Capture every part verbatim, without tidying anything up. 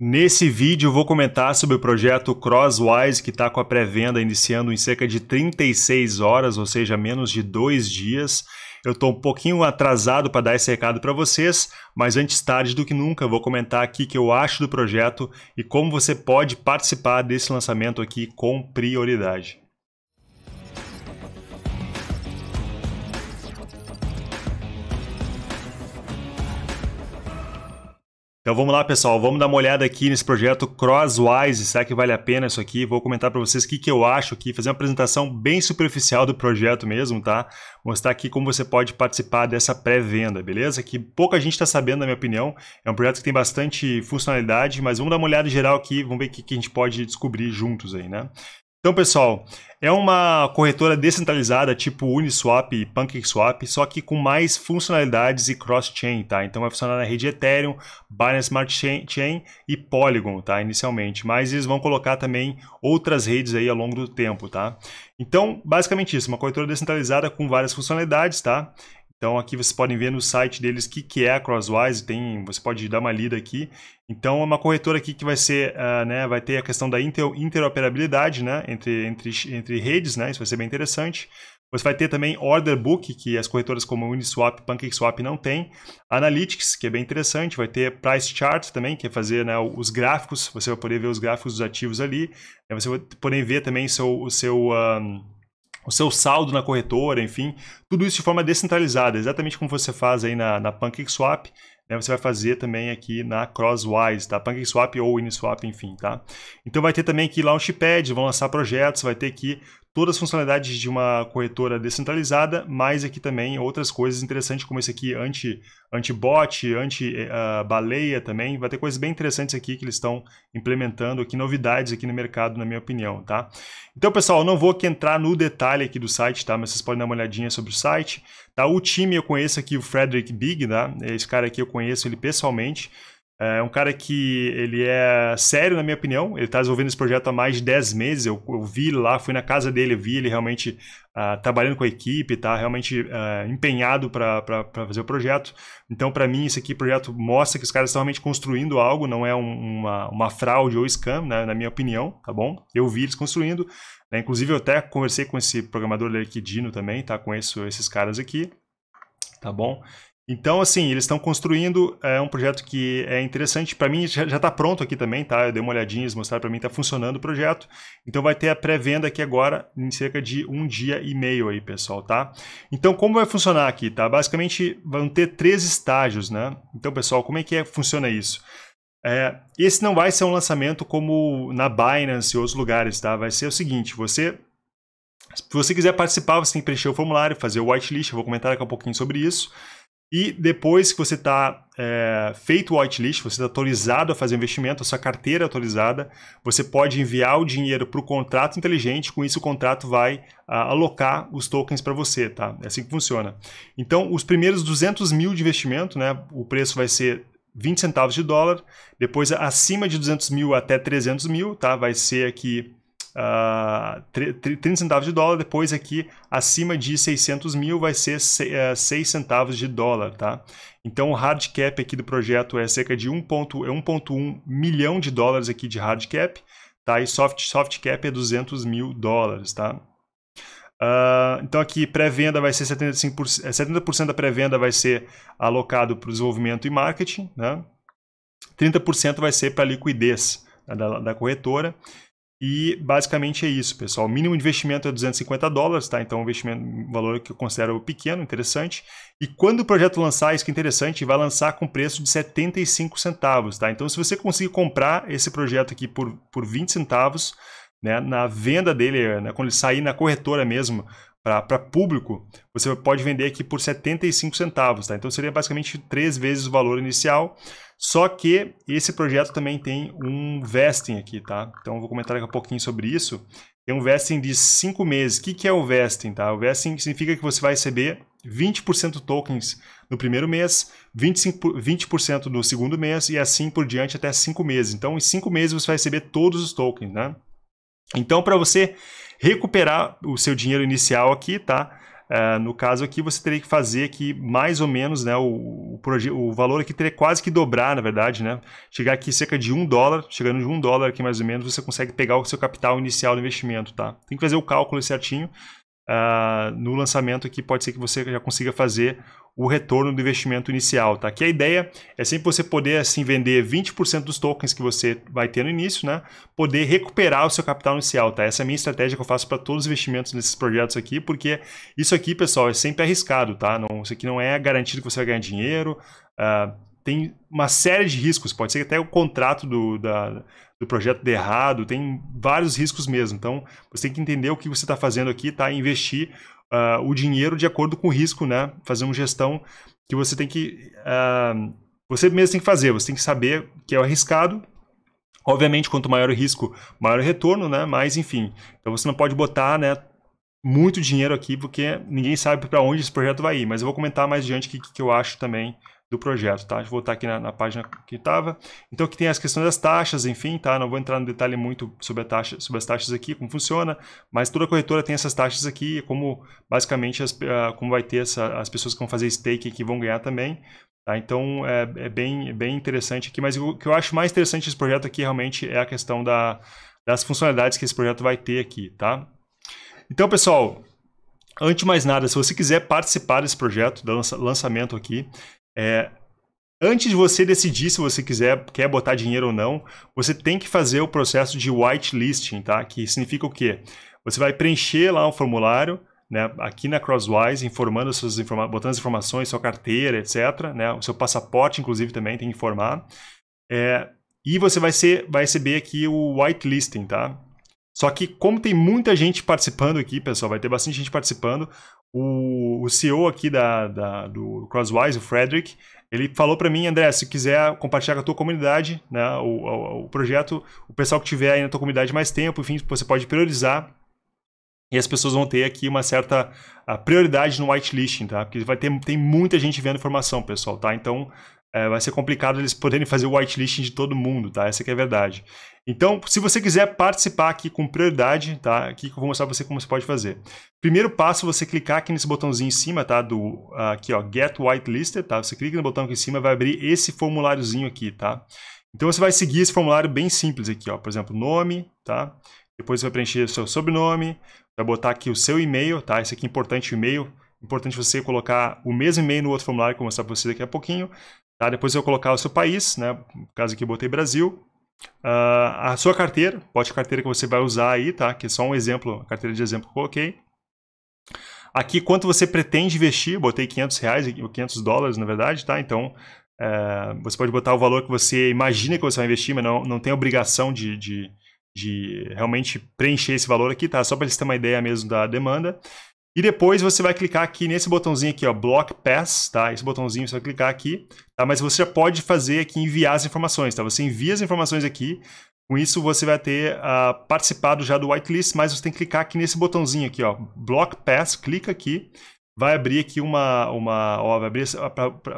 Nesse vídeo eu vou comentar sobre o projeto Crosswise, que está com a pré-venda iniciando em cerca de trinta e seis horas, ou seja, menos de dois dias. Eu estou um pouquinho atrasado para dar esse recado para vocês, mas antes tarde do que nunca, vou comentar aqui o que eu acho do projeto e como você pode participar desse lançamento aqui com prioridade. Então vamos lá, pessoal, vamos dar uma olhada aqui nesse projeto Crosswise, será que vale a pena isso aqui? Vou comentar para vocês o que, que eu acho aqui, fazer uma apresentação bem superficial do projeto mesmo, tá? Mostrar aqui como você pode participar dessa pré-venda, beleza? Que pouca gente está sabendo, na minha opinião, é um projeto que tem bastante funcionalidade, mas vamos dar uma olhada geral aqui, vamos ver o que, que a gente pode descobrir juntos aí, né? Então, pessoal, é uma corretora descentralizada tipo Uniswap e PancakeSwap, só que com mais funcionalidades e cross-chain, tá? Então vai funcionar na rede Ethereum, Binance Smart Chain e Polygon, tá? Inicialmente, mas eles vão colocar também outras redes aí ao longo do tempo, tá? Então, basicamente isso, uma corretora descentralizada com várias funcionalidades, tá? Então aqui vocês podem ver no site deles o que, que é a Crosswise, tem, você pode dar uma lida aqui. Então é uma corretora aqui que vai ser, uh, né, vai ter a questão da inter, interoperabilidade, né, entre, entre, entre redes, né, isso vai ser bem interessante. Você vai ter também order book, que as corretoras como Uniswap, PancakeSwap não tem. Analytics, que é bem interessante, vai ter price chart também, que é fazer, né, os gráficos, você vai poder ver os gráficos dos ativos ali. Você vai poder ver também seu, o seu... Um, o seu saldo na corretora, enfim, tudo isso de forma descentralizada, exatamente como você faz aí na, na PancakeSwap, né? Você vai fazer também aqui na Crosswise, tá? PancakeSwap ou Uniswap, enfim, tá? Então vai ter também aqui Launchpad, vão lançar projetos, vai ter aqui todas as funcionalidades de uma corretora descentralizada, mas aqui também outras coisas interessantes, como esse aqui anti, anti-bot, anti-baleia também, vai ter coisas bem interessantes aqui que eles estão implementando aqui, novidades aqui no mercado, na minha opinião, tá? Então, pessoal, eu não vou aqui entrar no detalhe aqui do site, tá? Mas vocês podem dar uma olhadinha sobre o site, tá? O time eu conheço aqui, o Frederik Bigg, tá? Esse cara aqui eu conheço ele pessoalmente. É um cara que ele é sério, na minha opinião, ele está desenvolvendo esse projeto há mais de dez meses, eu, eu vi lá, fui na casa dele, eu vi ele realmente uh, trabalhando com a equipe, tá realmente uh, empenhado para fazer o projeto. Então, para mim, esse aqui projeto mostra que os caras estão realmente construindo algo, não é um, uma, uma fraude ou scam, né, na minha opinião, tá bom? Eu vi eles construindo, né? Inclusive eu até conversei com esse programador aqui, Dino, também, tá? Conheço esses caras aqui, tá bom? Então, assim, eles estão construindo, é um projeto que é interessante, para mim já está pronto aqui também, tá? Eu dei uma olhadinha, eles mostraram para mim, está funcionando o projeto, então vai ter a pré-venda aqui agora em cerca de um dia e meio aí, pessoal, tá? Então, como vai funcionar aqui, tá? Basicamente, vão ter três estágios, né? Então, pessoal, como é que é, funciona isso? É, esse não vai ser um lançamento como na Binance e outros lugares, tá? Vai ser o seguinte, você... se você quiser participar, você tem que preencher o formulário, fazer o whitelist, eu vou comentar daqui a pouquinho sobre isso. E depois que você está é, feito o whitelist, você está autorizado a fazer investimento, a sua carteira é autorizada, você pode enviar o dinheiro para o contrato inteligente, com isso o contrato vai a, alocar os tokens para você, tá? É assim que funciona. Então, os primeiros duzentos mil de investimento, né, o preço vai ser vinte centavos de dólar, depois acima de duzentos mil até trezentos mil, tá? Vai ser aqui... Uh, trinta centavos de dólar, depois aqui acima de seiscentos mil vai ser seis centavos de dólar, tá? Então o hard cap aqui do projeto é cerca de um ponto um milhão de dólares aqui de hard cap, tá? E soft, soft cap é duzentos mil dólares, tá? Uh, então aqui pré-venda vai ser setenta e cinco por cento, setenta por cento da pré-venda vai ser alocado para o desenvolvimento e marketing, né? trinta por cento vai ser para liquidez, né, da, da corretora. E basicamente é isso, pessoal. O mínimo de investimento é duzentos e cinquenta dólares, tá? Então, um investimento, um valor que eu considero pequeno, interessante. E quando o projeto lançar, isso que é interessante, vai lançar com preço de setenta e cinco centavos, tá? Então, se você conseguir comprar esse projeto aqui por, por vinte centavos, né, na venda dele, né, quando ele sair na corretora mesmo, para público, você pode vender aqui por setenta e cinco centavos, tá? Então seria basicamente três vezes o valor inicial, só que esse projeto também tem um vesting aqui, tá? Então eu vou comentar daqui a pouquinho sobre isso. Tem um vesting de cinco meses. O que, que é o vesting, tá? O vesting significa que você vai receber vinte por cento tokens no primeiro mês, vinte e cinco por cento no segundo mês e assim por diante até cinco meses. Então em cinco meses você vai receber todos os tokens, né? Então para você recuperar o seu dinheiro inicial aqui, tá? Uh, no caso aqui, você teria que fazer aqui mais ou menos, né, o, o, o valor aqui teria quase que dobrar, na verdade, né? Chegar aqui cerca de um dólar, chegando de um dólar aqui mais ou menos, você consegue pegar o seu capital inicial do investimento, tá? Tem que fazer o cálculo certinho. Uh, no lançamento aqui pode ser que você já consiga fazer o retorno do investimento inicial, tá? Que a ideia é sempre você poder assim vender vinte por cento dos tokens que você vai ter no início, né? Poder recuperar o seu capital inicial, tá? Essa é a minha estratégia que eu faço para todos os investimentos nesses projetos aqui, porque isso aqui, pessoal, é sempre arriscado, tá? Não, isso aqui não é garantido que você vai ganhar dinheiro, uh, tem uma série de riscos, pode ser que até o contrato do, da, do projeto dê errado, tem vários riscos mesmo, então você tem que entender o que você está fazendo aqui, tá? Investir Uh, o dinheiro de acordo com o risco, né? Fazer uma gestão que você tem que... Uh, você mesmo tem que fazer, você tem que saber que é arriscado. Obviamente, quanto maior o risco, maior o retorno, né? Mas, enfim, então você não pode botar, né, muito dinheiro aqui, porque ninguém sabe para onde esse projeto vai ir. Mas eu vou comentar mais adiante o que, que eu acho também do projeto, tá? Deixa eu voltar aqui na, na página que estava. Então, aqui tem as questões das taxas, enfim, tá? Não vou entrar no detalhe muito sobre, a taxa, sobre as taxas aqui, como funciona, mas toda corretora tem essas taxas aqui, como basicamente as, como vai ter essa, as pessoas que vão fazer stake que vão ganhar também, tá? Então, é, é bem, bem interessante aqui, mas o que eu acho mais interessante desse projeto aqui realmente é a questão da, das funcionalidades que esse projeto vai ter aqui, tá? Então, pessoal, antes de mais nada, se você quiser participar desse projeto, do lançamento aqui, É, antes de você decidir se você quiser, quer botar dinheiro ou não, você tem que fazer o processo de whitelisting, tá? Que significa o quê? Você vai preencher lá um formulário, né, aqui na Crosswise, informando as suas informa botando as informações, sua carteira, etcétera, né, o seu passaporte, inclusive, também tem que informar. É, e você vai, ser, vai receber aqui o whitelisting, tá? Só que como tem muita gente participando aqui, pessoal, vai ter bastante gente participando, o C E O aqui da, da, do Crosswise, o Frederik, ele falou para mim: André, se quiser compartilhar com a tua comunidade, né, o, o, o projeto, o pessoal que tiver aí na tua comunidade mais tempo, enfim, você pode priorizar e as pessoas vão ter aqui uma certa prioridade no whitelisting, tá? Porque vai ter, tem muita gente vendo informação, pessoal, tá? Então é, vai ser complicado eles poderem fazer o whitelisting de todo mundo, tá? Essa que é a verdade. Então, se você quiser participar aqui com prioridade, tá? Aqui que eu vou mostrar para você como você pode fazer. Primeiro passo, você clicar aqui nesse botãozinho em cima, tá? Do, aqui, ó, Get Whitelisted, tá? Você clica no botão aqui em cima, vai abrir esse formuláriozinho aqui, tá? Então, você vai seguir esse formulário bem simples aqui, ó. Por exemplo, nome, tá? Depois você vai preencher o seu sobrenome, vai botar aqui o seu e-mail, tá? Esse aqui é importante, o e-mail. Importante você colocar o mesmo e-mail no outro formulário que eu vou mostrar para você daqui a pouquinho, tá? Depois você vai colocar o seu país, né? No caso aqui eu botei Brasil. Uh, a sua carteira, pode a carteira que você vai usar aí, tá? Que é só um exemplo, a carteira de exemplo que eu coloquei. Aqui, quanto você pretende investir, botei quinhentos reais, ou quinhentos dólares, na verdade, tá? Então, uh, você pode botar o valor que você imagina que você vai investir, mas não, não tem obrigação de, de, de realmente preencher esse valor aqui, tá? Só para eles terem uma ideia mesmo da demanda. E depois você vai clicar aqui nesse botãozinho aqui, ó, BlockPass, tá? Esse botãozinho você vai clicar aqui, tá? Mas você já pode fazer aqui, enviar as informações, tá? Você envia as informações aqui, com isso você vai ter uh, participado já do whitelist, mas você tem que clicar aqui nesse botãozinho aqui, ó, BlockPass, clica aqui, vai abrir aqui uma, uma ó, vai abrir,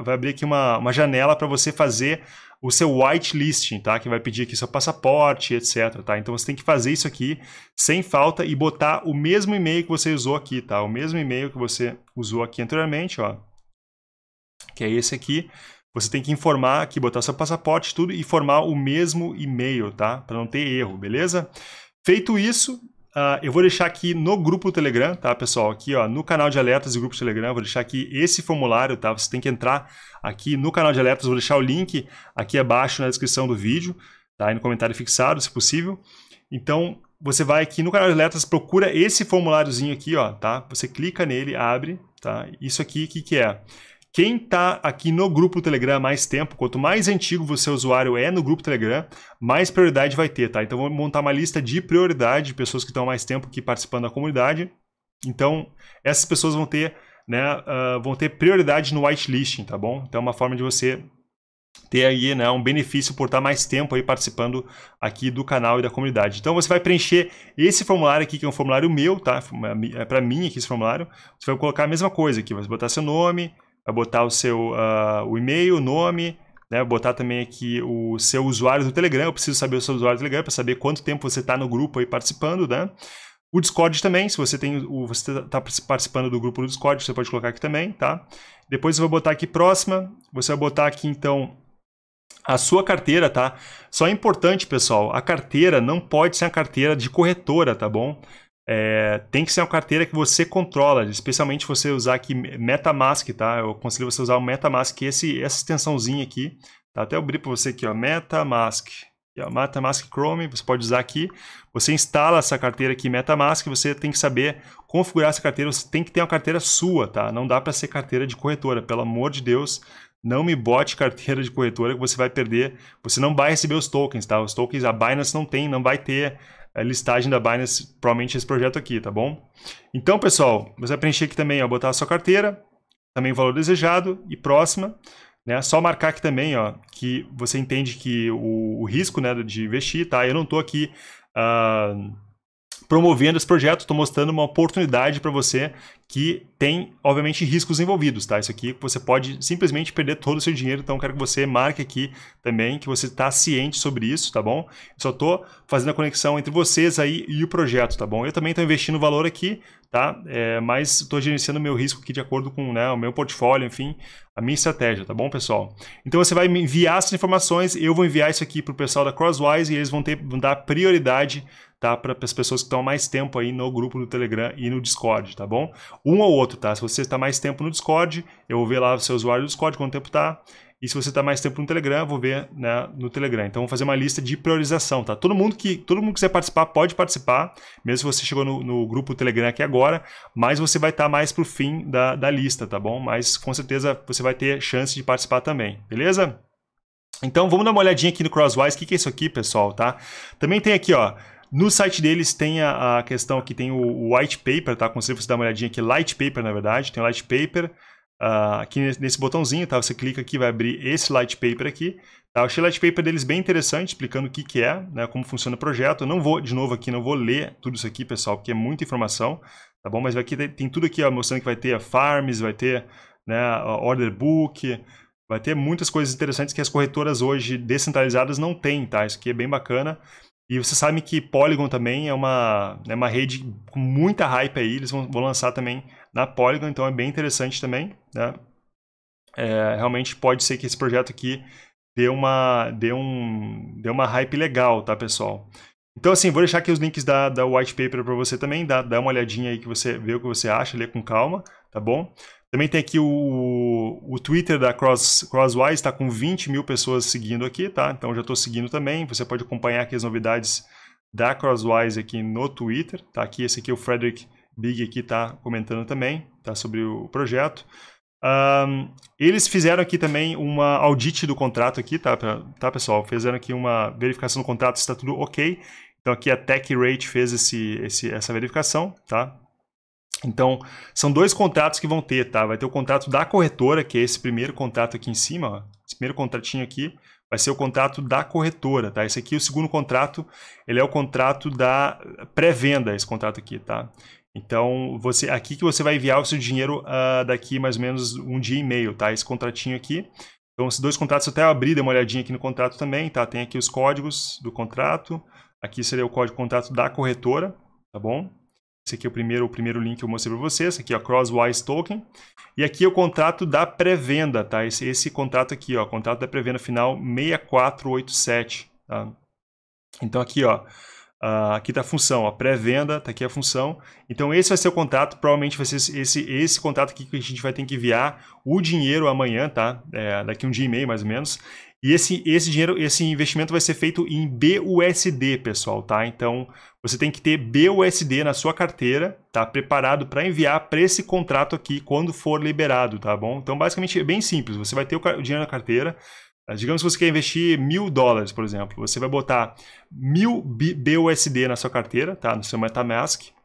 vai abrir aqui uma, uma janela para você fazer o seu whitelisting, tá? Que vai pedir aqui seu passaporte, etcétera, tá? Então, você tem que fazer isso aqui sem falta e botar o mesmo e-mail que você usou aqui, tá? O mesmo e-mail que você usou aqui anteriormente, ó. Que é esse aqui. Você tem que informar aqui, botar seu passaporte, tudo, e formar o mesmo e-mail, tá? Para não ter erro, beleza? Feito isso, uh, eu vou deixar aqui no grupo do Telegram, tá, pessoal? Aqui, ó, no canal de alertas e grupo do Telegram, eu vou deixar aqui esse formulário, tá? Você tem que entrar aqui no canal de alertas, vou deixar o link aqui abaixo na descrição do vídeo, tá? E no comentário fixado, se possível. Então, você vai aqui no canal de alertas, procura esse formuláriozinho aqui, ó, tá? Você clica nele, abre, tá? Isso aqui, o que, que é? Quem tá aqui no grupo do Telegram há mais tempo, quanto mais antigo você usuário é no grupo do Telegram, mais prioridade vai ter, tá? Então, vou montar uma lista de prioridade de pessoas que estão há mais tempo aqui participando da comunidade. Então, essas pessoas vão ter... Né, uh, vão ter prioridade no whitelisting, tá bom? Então é uma forma de você ter aí, né, um benefício por estar mais tempo aí participando aqui do canal e da comunidade. Então você vai preencher esse formulário aqui, que é um formulário meu, tá? É para mim aqui esse formulário. Você vai colocar a mesma coisa aqui, vai botar seu nome, vai botar o seu uh, o e-mail, nome, né? Vai botar também aqui o seu usuário do Telegram. Eu preciso saber o seu usuário do Telegram para saber quanto tempo você está no grupo aí participando, né? O Discord também, se você tem o, você está participando do grupo do Discord, você pode colocar aqui também, tá? Depois eu vou botar aqui próxima, você vai botar aqui então a sua carteira, tá? Só é importante, pessoal, a carteira não pode ser a carteira de corretora, tá bom? É, tem que ser uma carteira que você controla, especialmente você usar aqui MetaMask, tá? Eu aconselho você usar o MetaMask, esse, essa extensãozinha aqui, tá? Até abrir para você aqui, ó, MetaMask. É o MetaMask Chrome, você pode usar aqui, você instala essa carteira aqui MetaMask, você tem que saber configurar essa carteira, você tem que ter uma carteira sua, tá? Não dá para ser carteira de corretora, pelo amor de Deus, não me bote carteira de corretora que você vai perder, você não vai receber os tokens, tá? Os tokens a Binance não tem, não vai ter a listagem da Binance, provavelmente esse projeto aqui, tá bom? Então, pessoal, você vai preencher aqui também, ó, botar a sua carteira, também o valor desejado e próxima. Né? Só marcar aqui também, ó, que você entende que o, o risco, né, de investir, tá? Eu não estou aqui uh, promovendo esse projeto, estou mostrando uma oportunidade para você que tem, obviamente, riscos envolvidos, tá? Isso aqui você pode simplesmente perder todo o seu dinheiro, então eu quero que você marque aqui também, que você está ciente sobre isso, tá bom? Eu só estou fazendo a conexão entre vocês aí e o projeto, tá bom? Eu também estou investindo valor aqui, tá? É, mas estou gerenciando o meu risco aqui de acordo com, né, o meu portfólio, enfim, a minha estratégia, tá bom, pessoal? Então você vai me enviar essas informações, eu vou enviar isso aqui para o pessoal da Crosswise e eles vão, ter, vão dar prioridade, tá, para as pessoas que estão mais tempo aí no grupo do Telegram e no Discord, tá bom? Um ou outro, tá? Se você está mais tempo no Discord, eu vou ver lá o seu usuário do Discord, quanto tempo tá. E se você está mais tempo no Telegram, eu vou ver, né, no Telegram. Então, vou fazer uma lista de priorização, tá? Todo mundo que todo mundo quiser participar, pode participar, mesmo se você chegou no, no grupo Telegram aqui agora, mas você vai estar tá mais para o fim da, da lista, tá bom? Mas, com certeza, você vai ter chance de participar também, beleza? Então, vamos dar uma olhadinha aqui no Crosswise. O que, que é isso aqui, pessoal, tá? Também tem aqui, ó, no site deles tem a, a questão aqui, tem o, o white paper, tá? Aconselho você dar uma olhadinha aqui, light paper, na verdade, tem o light paper. Uh, aqui nesse botãozinho, tá? Você clica aqui, vai abrir esse light paper aqui, tá? Eu achei o light paper deles bem interessante, explicando o que que é, né? Como funciona o projeto. Eu não vou, de novo aqui, não vou ler tudo isso aqui, pessoal, porque é muita informação, tá bom? Mas aqui tem, tem tudo aqui, ó, mostrando que vai ter farms, vai ter, né, order book, vai ter muitas coisas interessantes que as corretoras hoje descentralizadas não têm, tá? Isso aqui é bem bacana. E você sabe que Polygon também é uma, é uma rede com muita hype aí, eles vão, vão lançar também na Polygon, então é bem interessante também, né? É, realmente pode ser que esse projeto aqui dê uma, dê um, dê uma hype legal, tá, pessoal? Então, assim, vou deixar aqui os links da, da white paper para você também, dá, dá uma olhadinha aí, que você vê o que você acha, lê com calma, tá bom? Também tem aqui o, o Twitter da Cross, Crosswise, está com vinte mil pessoas seguindo aqui, tá? Então, já estou seguindo também, você pode acompanhar aqui as novidades da Crosswise aqui no Twitter, tá? Aqui, esse aqui é o Frederik Bigg aqui tá comentando também, tá, sobre o projeto. Um, eles fizeram aqui também uma audit do contrato aqui, tá, pra, tá, pessoal? Fizeram aqui uma verificação do contrato, está tudo ok. Então aqui a TechRate fez esse, esse, essa verificação, tá? Então são dois contratos que vão ter, tá? Vai ter o contrato da corretora, que é esse primeiro contrato aqui em cima, ó, esse primeiro contratinho aqui. Vai ser o contrato da corretora, tá? Esse aqui, o segundo contrato, ele é o contrato da pré-venda, esse contrato aqui, tá? Então, você, aqui que você vai enviar o seu dinheiro uh, daqui mais ou menos um dia e meio, tá? Esse contratinho aqui. Então, esses dois contratos, até eu abri, dei uma olhadinha aqui no contrato também, tá? Tem aqui os códigos do contrato. Aqui seria o código contrato da corretora, tá bom? Esse aqui é o primeiro, o primeiro link que eu mostrei para vocês, aqui, ó, Crosswise Token. E aqui é o contrato da pré-venda, tá? Esse, esse contrato aqui, ó, contrato da pré-venda final seis quatro oito sete, tá? Então, aqui, ó, uh, aqui tá a função, ó, pré-venda, tá aqui a função. Então, esse vai ser o contrato, provavelmente vai ser esse, esse contrato aqui que a gente vai ter que enviar o dinheiro amanhã, tá? É, daqui um dia e meio, mais ou menos. E esse, esse dinheiro, esse investimento vai ser feito em B U S D, pessoal, tá? Então, você tem que ter B U S D na sua carteira, tá? Preparado para enviar para esse contrato aqui quando for liberado, tá bom? Então, basicamente, é bem simples. Você vai ter o dinheiro na carteira. Digamos que você quer investir mil dólares, por exemplo. Você vai botar mil B U S D na sua carteira, tá? No seu MetaMask.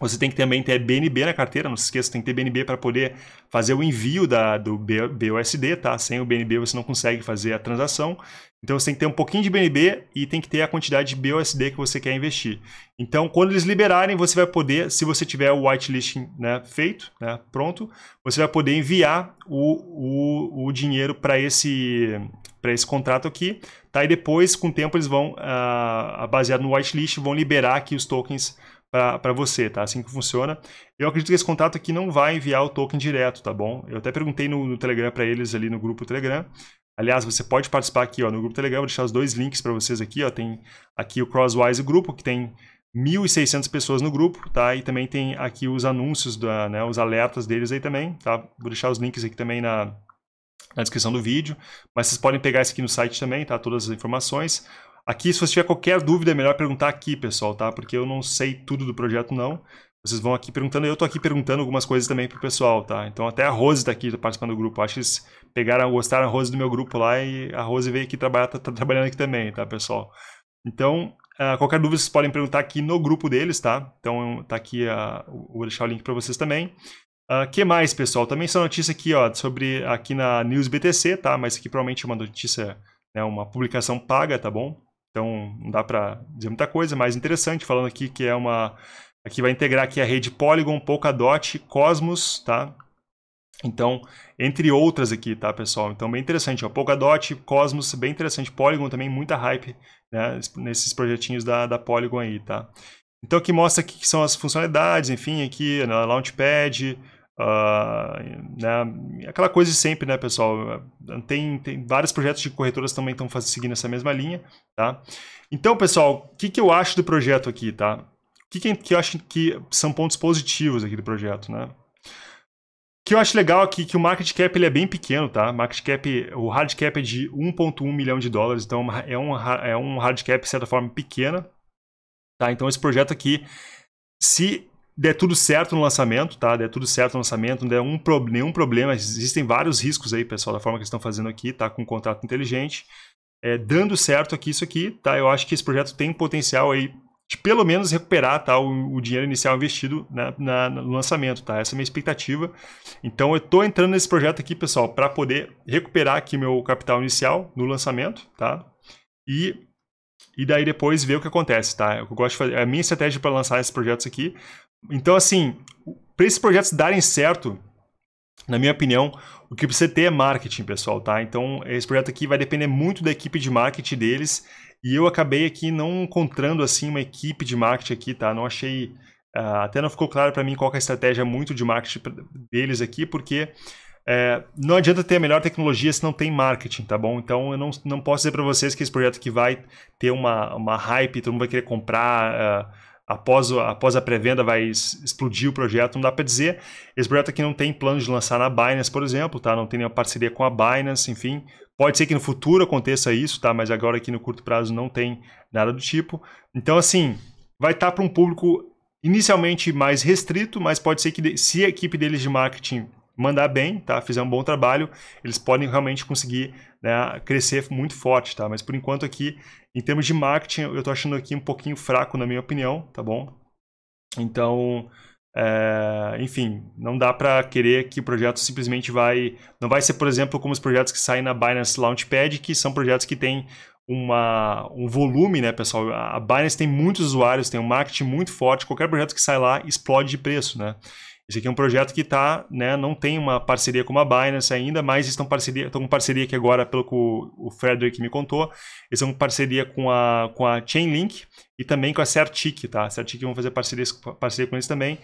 Você tem que também ter B N B na carteira, não se esqueça, tem que ter B N B para poder fazer o envio da, do B U S D, tá? Sem o B N B você não consegue fazer a transação. Então você tem que ter um pouquinho de B N B e tem que ter a quantidade de B U S D que você quer investir. Então, quando eles liberarem, você vai poder, se você tiver o whitelisting, né, feito, né, pronto, você vai poder enviar o, o, o dinheiro para esse, para esse contrato aqui, tá? E depois, com o tempo, eles vão, ah, baseado no whitelist, vão liberar aqui os tokens para você, tá? Assim que funciona. Eu acredito que esse contato aqui não vai enviar o token direto, tá bom? Eu até perguntei no, no Telegram para eles ali no grupo Telegram. Aliás, você pode participar aqui, ó, no grupo Telegram. Vou deixar os dois links para vocês aqui, ó. Tem aqui o Crosswise grupo, que tem mil e seiscentas pessoas no grupo, tá? E também tem aqui os anúncios, da, né, os alertas deles aí também, tá? Vou deixar os links aqui também na, na descrição do vídeo. Mas vocês podem pegar isso aqui no site também, tá? Todas as informações. Aqui, se você tiver qualquer dúvida, é melhor perguntar aqui, pessoal, tá? Porque eu não sei tudo do projeto, não. Vocês vão aqui perguntando, eu tô aqui perguntando algumas coisas também pro pessoal, tá? Então até a Rose tá aqui, tá participando do grupo. Acho que eles pegaram, gostaram a Rose do meu grupo lá e a Rose veio aqui trabalhar, tá, tá trabalhando aqui também, tá, pessoal? Então, uh, qualquer dúvida vocês podem perguntar aqui no grupo deles, tá? Então tá aqui, uh, vou deixar o link para vocês também. O uh, que mais, pessoal? Também só notícia aqui, ó, sobre aqui na News B T C, tá? Mas aqui provavelmente é uma notícia, né, uma publicação paga, tá bom? Então, não dá para dizer muita coisa, mas interessante, falando aqui que é uma... Aqui vai integrar aqui a rede Polygon, Polkadot, Cosmos, tá? Então, entre outras aqui, tá, pessoal? Então, bem interessante, ó. Polkadot, Cosmos, bem interessante. Polygon também, muita hype, né? Nesses projetinhos da, da Polygon aí, tá? Então, aqui mostra aqui que são as funcionalidades, enfim, aqui na Launchpad... Uh, né? Aquela coisa de sempre, né, pessoal? Tem, tem vários projetos de corretoras também estão seguindo essa mesma linha, tá? Então, pessoal, o que, que eu acho do projeto aqui, tá? O que, que, que eu acho que são pontos positivos aqui do projeto, né? O que eu acho legal aqui é que o market cap ele é bem pequeno, tá? Market cap, o hard cap é de um ponto um milhão de dólares, então é um, é um hard cap de certa forma pequena, tá? Então esse projeto aqui, se der tudo certo no lançamento, tá? Der tudo certo no lançamento, não der um pro... nenhum problema. Existem vários riscos aí, pessoal, da forma que eles estão fazendo aqui, tá? Com um contrato inteligente. É, dando certo aqui isso aqui, tá? Eu acho que esse projeto tem potencial aí de pelo menos recuperar, tá? O, o dinheiro inicial investido na, na, no lançamento, tá? Essa é a minha expectativa. Então, eu tô entrando nesse projeto aqui, pessoal, para poder recuperar aqui meu capital inicial no lançamento, tá? E... E daí depois ver o que acontece, tá? Eu gosto de fazer, é a minha estratégia para lançar esses projetos aqui. Então, assim, para esses projetos darem certo, na minha opinião, o que precisa ter é marketing, pessoal, tá? Então, esse projeto aqui vai depender muito da equipe de marketing deles. E eu acabei aqui não encontrando, assim, uma equipe de marketing aqui, tá? Não achei... Uh, até não ficou claro para mim qual que é a estratégia muito de marketing deles aqui, porque... É, não adianta ter a melhor tecnologia se não tem marketing, tá bom? Então eu não, não posso dizer para vocês que esse projeto aqui vai ter uma, uma hype, todo mundo vai querer comprar, uh, após, após a pré-venda vai explodir o projeto, não dá para dizer. Esse projeto aqui não tem plano de lançar na Binance, por exemplo, tá? Não tem nenhuma parceria com a Binance, enfim. Pode ser que no futuro aconteça isso, tá? Mas agora aqui no curto prazo não tem nada do tipo. Então assim, vai estar para um público inicialmente mais restrito, mas pode ser que se a equipe deles de marketing... mandar bem, tá? Fizer um bom trabalho, eles podem realmente conseguir, né, crescer muito forte, tá? Mas por enquanto aqui, em termos de marketing, eu tô achando aqui um pouquinho fraco, na minha opinião, tá bom? Então, é, enfim, não dá para querer que o projeto simplesmente vai... Não vai ser, por exemplo, como os projetos que saem na Binance Launchpad, que são projetos que têm uma, um volume, né, pessoal? A Binance tem muitos usuários, tem um marketing muito forte, qualquer projeto que sai lá explode de preço, né? Esse aqui é um projeto que tá, né, não tem uma parceria com a Binance ainda, mas estão parceria, estão com parceria aqui agora, pelo que o, o Frederik me contou, eles estão com parceria com a, com a Chainlink e também com a Certic, tá? A Certic vão fazer parcerias, parceria com eles também.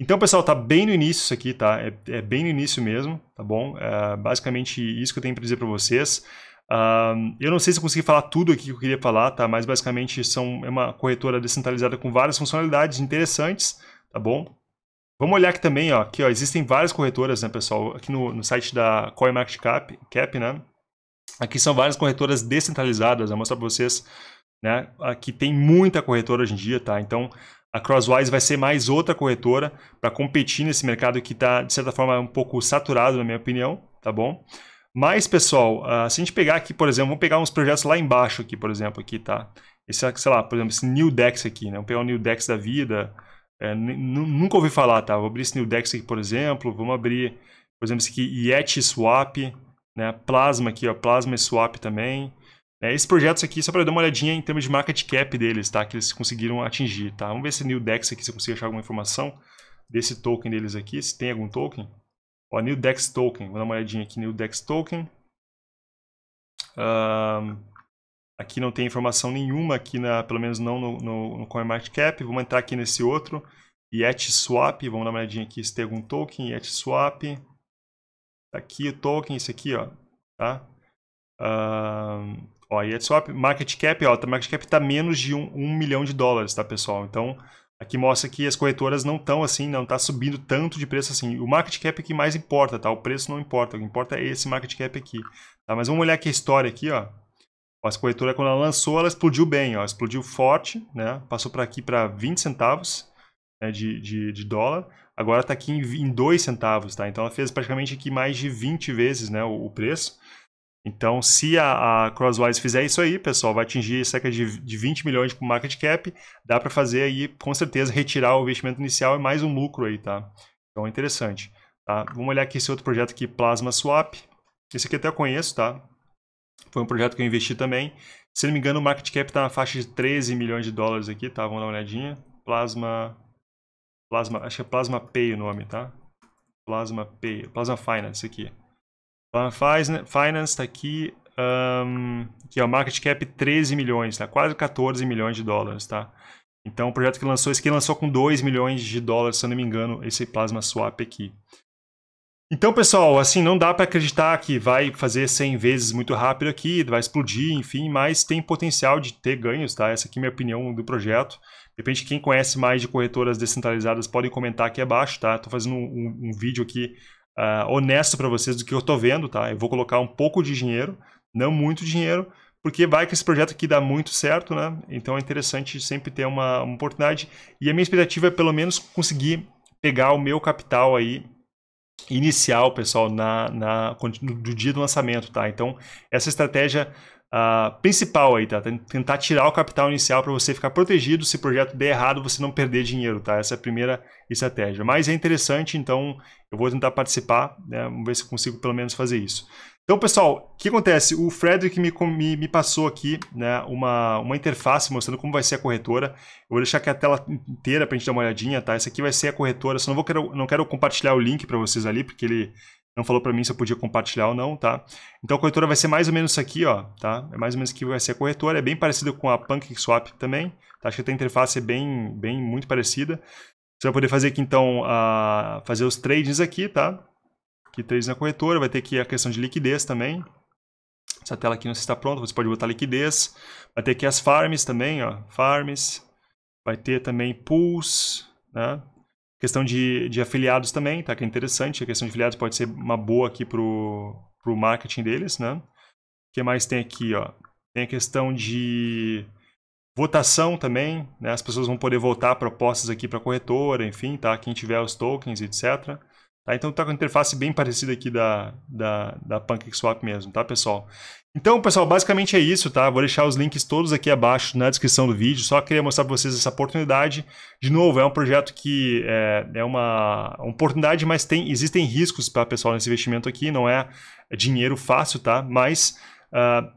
Então, pessoal, tá bem no início isso aqui, tá? É, é bem no início mesmo, tá bom? É basicamente isso que eu tenho para dizer para vocês. Uh, eu não sei se eu consegui falar tudo aqui que eu queria falar, tá? Mas basicamente são, é uma corretora descentralizada com várias funcionalidades interessantes, tá bom? Vamos olhar aqui também, ó, aqui, ó, existem várias corretoras, né, pessoal, aqui no, no site da CoinMarketCap, Cap, né? Aqui são várias corretoras descentralizadas, eu vou mostrar para vocês, né? Aqui tem muita corretora hoje em dia, tá? Então, a Crosswise vai ser mais outra corretora para competir nesse mercado que está, de certa forma, um pouco saturado, na minha opinião, tá bom? Mas, pessoal, uh, se a gente pegar aqui, por exemplo, vamos pegar uns projetos lá embaixo aqui, por exemplo, aqui, tá? Esse, sei lá, por exemplo, esse Newdex aqui, né? Vamos pegar o Newdex da vida... É, nunca ouvi falar, tá? Vou abrir esse Newdex aqui, por exemplo. Vamos abrir, por exemplo, esse aqui, YetiSwap, né? Plasma aqui, ó, Plasma Swap também. É, esses projetos aqui, só para dar uma olhadinha em termos de market cap deles, tá? Que eles conseguiram atingir, tá? Vamos ver esse Newdex aqui, se eu consigo achar alguma informação desse token deles aqui, se tem algum token. Ó, Newdex Token, vou dar uma olhadinha aqui, Newdex Token. Um... Aqui não tem informação nenhuma, aqui na, pelo menos não no, no, no CoinMarketCap. Vamos entrar aqui nesse outro, YetiSwap. Vamos dar uma olhadinha aqui se tem algum token, YetiSwap. Aqui o token, esse aqui, ó, tá? Uh, ó, YetiSwap, Market Cap, ó, tá, Market Cap tá menos de um, um milhão de dólares, tá, pessoal? Então, aqui mostra que as corretoras não estão assim, não tá subindo tanto de preço assim. O Market Cap é que mais importa, tá? O preço não importa, o que importa é esse Market Cap aqui, tá? Mas vamos olhar aqui a história aqui, ó. As corretoras, quando ela lançou, ela explodiu bem, ó, explodiu forte, né? Passou para aqui para vinte centavos, né, de, de, de dólar. Agora está aqui em dois centavos, tá? Então ela fez praticamente aqui mais de vinte vezes, né, o, o preço. Então, se a, a Crosswise fizer isso aí, pessoal, vai atingir cerca de, de vinte milhões de market cap. Dá para fazer aí, com certeza, retirar o investimento inicial e mais um lucro aí, tá? Então é interessante, tá? Vamos olhar aqui esse outro projeto aqui, Plasma Swap. Esse aqui até eu conheço, tá? Foi um projeto que eu investi também. Se não me engano, o market cap está na faixa de treze milhões de dólares aqui, tá? Vamos dar uma olhadinha. Plasma... Plasma, acho que é Plasma Pay o nome, tá? Plasma Pay, Plasma Finance aqui. Plasma Finance tá aqui, um, aqui é o market cap treze milhões, tá? Quase quatorze milhões de dólares, tá? Então o projeto que lançou, esse aqui lançou com dois milhões de dólares, se eu não me engano, esse Plasma Swap aqui. Então, pessoal, assim, não dá para acreditar que vai fazer cem vezes muito rápido aqui, vai explodir, enfim, mas tem potencial de ter ganhos, tá? Essa aqui é a minha opinião do projeto. De repente, quem conhece mais de corretoras descentralizadas podem comentar aqui abaixo, tá? Estou fazendo um, um, um vídeo aqui uh, honesto para vocês do que eu estou vendo, tá? Eu vou colocar um pouco de dinheiro, não muito dinheiro, porque vai que esse projeto aqui dá muito certo, né? Então é interessante sempre ter uma, uma oportunidade. E a minha expectativa é pelo menos conseguir pegar o meu capital aí inicial, pessoal, na, na, do dia do lançamento, tá? Então essa estratégia... Uh, principal aí, tá? Tentar tirar o capital inicial para você ficar protegido. Se o projeto der errado, você não perder dinheiro, tá? Essa é a primeira estratégia. Mas é interessante, então eu vou tentar participar, né? Vamos ver se eu consigo pelo menos fazer isso. Então, pessoal, o que acontece? O Frederik me, me, me passou aqui, né, uma, uma interface mostrando como vai ser a corretora. Eu vou deixar aqui a tela inteira para a gente dar uma olhadinha, tá? Essa aqui vai ser a corretora. Só não, vou, quero, não quero compartilhar o link para vocês ali, porque ele... não falou para mim se eu podia compartilhar ou não, tá? Então a corretora vai ser mais ou menos isso aqui, ó, tá? É mais ou menos que vai ser a corretora, é bem parecido com a PancakeSwap também, tá? Acho que a interface é bem, bem, muito parecida. Você vai poder fazer aqui, então, a... fazer os trades aqui, tá? Aqui, trades na corretora, vai ter aqui a questão de liquidez também. Essa tela aqui não está pronta, você pode botar liquidez. Vai ter aqui as farms também, ó, farms. Vai ter também pools, né? Questão de, de afiliados também, tá? Que é interessante. A questão de afiliados pode ser uma boa aqui pro, pro marketing deles, né? O que mais tem aqui, ó? Tem a questão de votação também, né? As pessoas vão poder votar propostas aqui para a corretora, enfim, tá? Quem tiver os tokens, etcétera. Tá? Então tá com a interface bem parecida aqui da, da, da PancakeSwap mesmo, tá, pessoal? Então, pessoal, basicamente é isso, tá? Vou deixar os links todos aqui abaixo na descrição do vídeo. Só queria mostrar para vocês essa oportunidade. De novo, é um projeto que é, é uma, uma oportunidade, mas tem, existem riscos para o pessoal nesse investimento aqui. Não é dinheiro fácil, tá? Mas uh,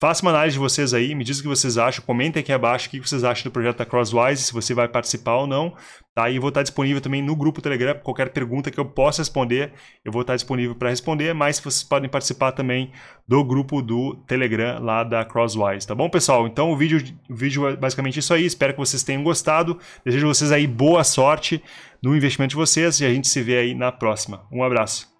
faça uma análise de vocês aí, me diz o que vocês acham. Comentem aqui abaixo o que vocês acham do projeto da Crosswise, se você vai participar ou não. Tá? E vou estar disponível também no grupo Telegram, qualquer pergunta que eu possa responder, eu vou estar disponível para responder, mas vocês podem participar também do grupo do Telegram lá da Crosswise, tá bom, pessoal? Então o vídeo, o vídeo é basicamente isso aí, espero que vocês tenham gostado, desejo a vocês aí boa sorte no investimento de vocês e a gente se vê aí na próxima. Um abraço!